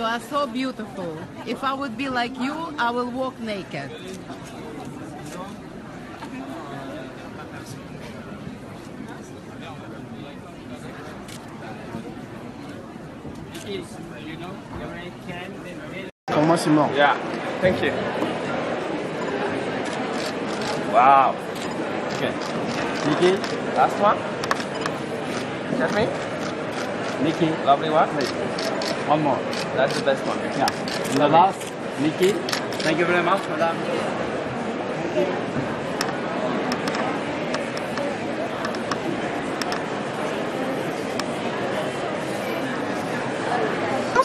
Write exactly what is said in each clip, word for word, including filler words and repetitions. You are so beautiful. If I would be like you, I will walk naked. Comment Simon? Yeah, thank you. Wow. Okay. Nicki, last one. That's me. Nicki, lovely one. One more. That's the best one. Yeah. And the last, Nicki. Thank you very much, madam. Thank you.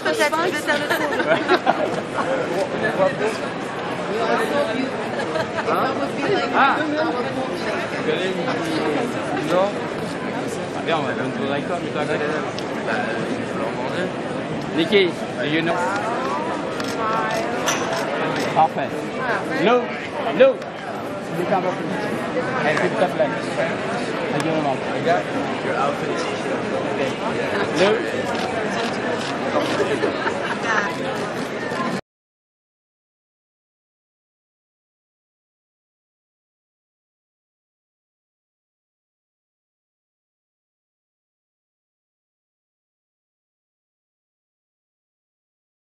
Peut-être que je te retrouve. Ah, non. Ah bien, on va même trouver quoi, mais toi, quel élève ? Bah, je vais leur manger. Nicki, do you know? Parfait. Lou, Lou. Déclare un peu plus. Allez, s'il te plaît. Adieu, maman. Regarde, your outfit is here. Lou.